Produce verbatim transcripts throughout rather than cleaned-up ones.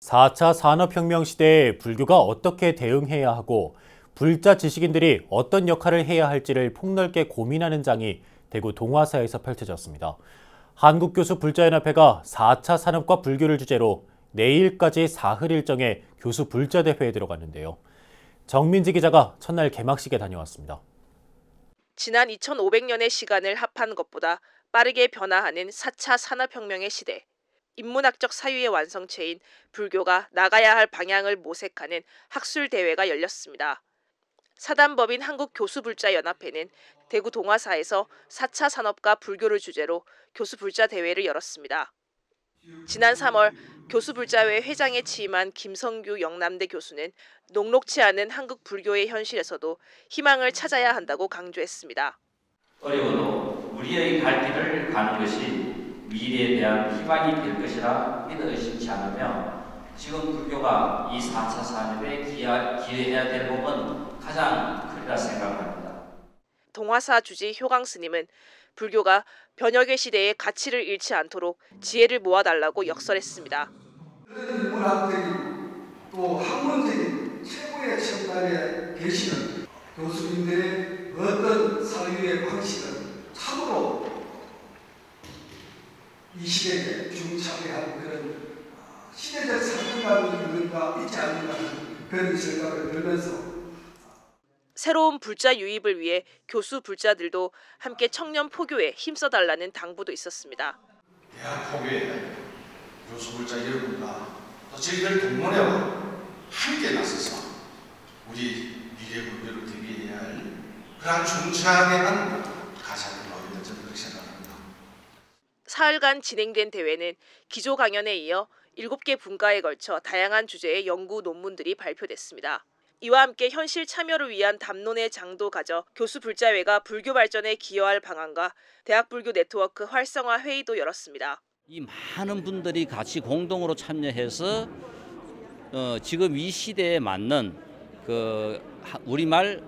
사 차 산업혁명 시대에 불교가 어떻게 대응해야 하고 불자 지식인들이 어떤 역할을 해야 할지를 폭넓게 고민하는 장이 대구 동화사에서 펼쳐졌습니다. 한국교수 불자연합회가 사 차 산업과 불교를 주제로 내일까지 사흘 일정의 교수 불자대회에 들어갔는데요. 정민지 기자가 첫날 개막식에 다녀왔습니다. 지난 이천오백 년의 시간을 합한 것보다 빠르게 변화하는 사 차 산업혁명의 시대. 인문학적 사유의 완성체인 불교가 나가야 할 방향을 모색하는 학술대회가 열렸습니다. 사단법인 한국교수불자연합회는 대구 동화사에서 사 차 산업과 불교를 주제로 교수불자대회를 열었습니다. 지난 삼월 교수불자회 회장에 취임한 김성규 영남대 교수는 녹록치 않은 한국 불교의 현실에서도 희망을 찾아야 한다고 강조했습니다. 어려워도 우리의 갈 길을 가는 것이 미래에 대한 희망이 될 것이라 믿어 의심치 않으며 지금 불교가 이 사 차 산업에 기여해야 될 부분은 가장 크리라 생각합니다. 동화사 주지 효강 스님은 불교가 변혁의 시대에 가치를 잃지 않도록 지혜를 모아달라고 역설했습니다. 인문학적인 또 학문적인 최고의 첨단에 계시는 교수님들의 어떤 사유의 방식은 참으로 이 시대에 중차대한 그런 시대적 상황감이 있는가 있지 않는가 그런 생각을 들면서 새로운 불자 유입을 위해 교수 불자들도 함께 청년 포교에 힘써달라는 당부도 있었습니다. 대학 포교에 교수 불자 여러분과 또 저희들 동문회와 함께 나서서 우리 미래 불교를 대비해야 할 그러한 중차대한 가사를 넣어야 된다고 그렇게 생각합니다. 사흘간 진행된 대회는 기조 강연에 이어 일곱 개 분과에 걸쳐 다양한 주제의 연구 논문들이 발표됐습니다. 이와 함께 현실 참여를 위한 담론의 장도 가져 교수 불자회가 불교 발전에 기여할 방안과 대학 불교 네트워크 활성화 회의도 열었습니다. 이 많은 분들이 같이 공동으로 참여해서 어, 지금 이 시대에 맞는 그 우리말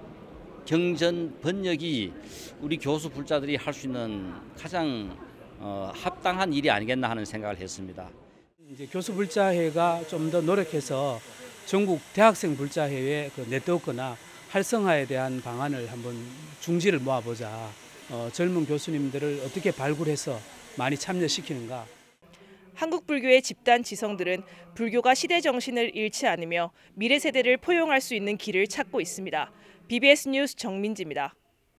경전 번역이 우리 교수 불자들이 할 수 있는 가장 어, 합당한 일이 아니겠나 하는 생각을 했습니다. 이제 교수 불자회가 좀 더 노력해서 전국 대학생 불자회의 그 네트워크나 활성화에 대한 방안을 한번 중지를 모아보자. 어, 젊은 교수님들을 어떻게 발굴해서 많이 참여시키는가. 한국 불교의 집단 지성들은 불교가 시대 정신을 잃지 않으며 미래 세대를 포용할 수 있는 길을 찾고 있습니다. 비비에스 뉴스 정민지입니다.